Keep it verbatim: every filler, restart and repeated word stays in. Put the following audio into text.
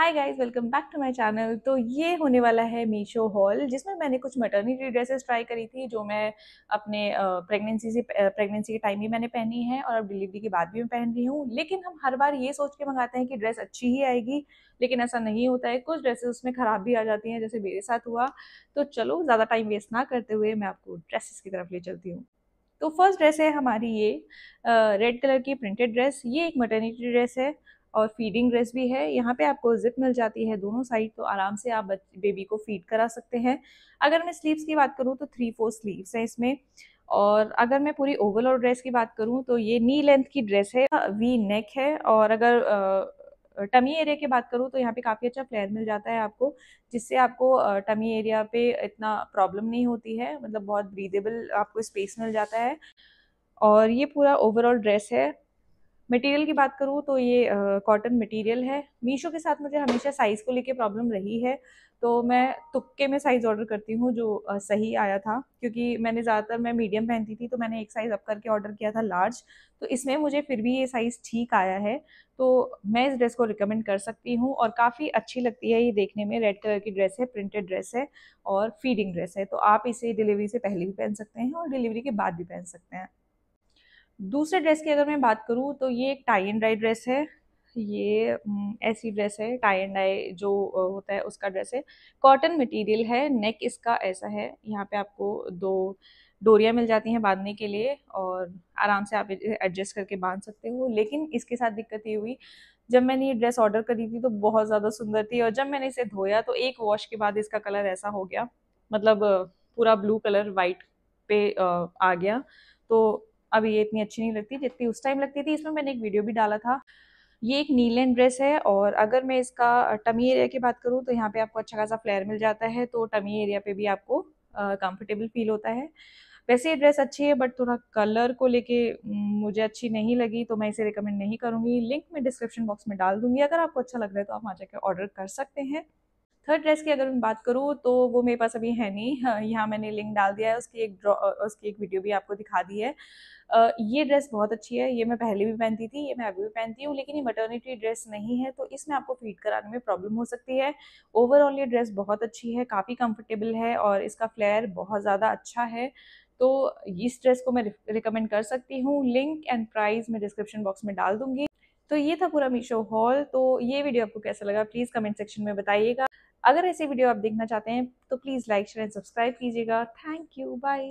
Hi guys, welcome back to my channel. तो ये होने वाला है मीशो हॉल, जिसमें मैंने कुछ मटर्निटी ड्रेसेस ट्राई करी थी जो मैं अपने प्रेगनेंसी से प्रेगनेंसी के टाइम भी मैंने पहनी है और अब डिलीवरी के बाद भी मैं पहन रही हूँ। लेकिन हम हर बार ये सोच के मंगाते हैं कि ड्रेस अच्छी ही आएगी, लेकिन ऐसा नहीं होता है। कुछ ड्रेसेस उसमें ख़राब भी आ जाती हैं, जैसे मेरे साथ हुआ। तो चलो ज़्यादा टाइम वेस्ट ना करते हुए मैं आपको ड्रेसेस की तरफ ले चलती हूँ। तो फर्स्ट ड्रेस है हमारी ये रेड कलर की प्रिंटेड ड्रेस। ये एक मटर्निटी ड्रेस है और फीडिंग ड्रेस भी है। यहाँ पे आपको जिप मिल जाती है दोनों साइड, तो आराम से आप बेबी को फीड करा सकते हैं। अगर मैं स्लीव्स की बात करूँ तो थ्री फोर स्लीव्स हैं इसमें। और अगर मैं पूरी ओवरऑल ड्रेस की बात करूँ तो ये नी लेंथ की ड्रेस है, वी नेक है। और अगर टमी एरिया की बात करूँ तो यहाँ पे काफ़ी अच्छा फ्लेयर मिल जाता है आपको, जिससे आपको टमी एरिया पे इतना प्रॉब्लम नहीं होती है। मतलब बहुत ब्रीदेबल आपको स्पेस मिल जाता है। और ये पूरा ओवरऑल ड्रेस है। मटेरियल की बात करूँ तो ये कॉटन uh, मटेरियल है। मीशो के साथ मुझे हमेशा साइज़ को लेके प्रॉब्लम रही है, तो मैं तुक्के में साइज़ ऑर्डर करती हूँ जो uh, सही आया था, क्योंकि मैंने ज़्यादातर मैं मीडियम पहनती थी, तो मैंने एक साइज़ अप करके ऑर्डर किया था लार्ज। तो इसमें मुझे फिर भी ये साइज़ ठीक आया है, तो मैं इस ड्रेस को रिकमेंड कर सकती हूँ और काफ़ी अच्छी लगती है ये देखने में। रेड कलर की ड्रेस है, प्रिंटेड ड्रेस है और फीडिंग ड्रेस है, तो आप इसे डिलीवरी से पहले भी पहन सकते हैं और डिलीवरी के बाद भी पहन सकते हैं। दूसरे ड्रेस की अगर मैं बात करूँ तो ये एक टाई एंड डाई ड्रेस है। ये ऐसी ड्रेस है, टाई एंड डाई जो होता है उसका ड्रेस है। कॉटन मटेरियल है, नेक इसका ऐसा है। यहाँ पे आपको दो डोरियाँ मिल जाती हैं बांधने के लिए और आराम से आप एडजस्ट करके बांध सकते हो। लेकिन इसके साथ दिक्कत ये हुई, जब मैंने ये ड्रेस ऑर्डर करी थी तो बहुत ज़्यादा सुंदर थी, और जब मैंने इसे धोया तो एक वॉश के बाद इसका कलर ऐसा हो गया, मतलब पूरा ब्लू कलर वाइट पे आ गया। तो अब ये इतनी अच्छी नहीं लगती जितनी उस टाइम लगती थी। इसमें मैंने एक वीडियो भी डाला था। ये एक नीलेन ड्रेस है और अगर मैं इसका टमी एरिया की बात करूँ तो यहाँ पे आपको अच्छा खासा फ्लेयर मिल जाता है, तो टमी एरिया पे भी आपको कंफर्टेबल फील होता है। वैसे ये ड्रेस अच्छी है, बट थोड़ा कलर को लेके मुझे अच्छी नहीं लगी, तो मैं इसे रिकमेंड नहीं करूँगी। लिंक मैं डिस्क्रिप्शन बॉक्स में डाल दूँगी, अगर आपको अच्छा लग रहा है तो आप वहाँ जाकर ऑर्डर कर सकते हैं। थर्ड ड्रेस की अगर मैं बात करूँ तो वो मेरे पास अभी है नहीं, यहाँ मैंने लिंक डाल दिया है, उसकी एक ड्रॉ उसकी एक वीडियो भी आपको दिखा दी है। ये ड्रेस बहुत अच्छी है, ये मैं पहले भी पहनती थी, ये मैं अभी भी पहनती हूँ, लेकिन ये मटर्निटी ड्रेस नहीं है, तो इसमें आपको फीड कराने में प्रॉब्लम हो सकती है। ओवरऑल ये ड्रेस बहुत अच्छी है, काफ़ी कंफर्टेबल है और इसका फ्लेयर बहुत ज़्यादा अच्छा है, तो इस ड्रेस को मैं रिकमेंड कर सकती हूँ। लिंक एंड प्राइस मैं डिस्क्रिप्शन बॉक्स में डाल दूँगी। तो ये था पूरा मीशो हॉल। तो ये वीडियो आपको कैसा लगा प्लीज़ कमेंट सेक्शन में बताइएगा। अगर ऐसे वीडियो आप देखना चाहते हैं तो please like share and subscribe कीजिएगा। Thank you, bye.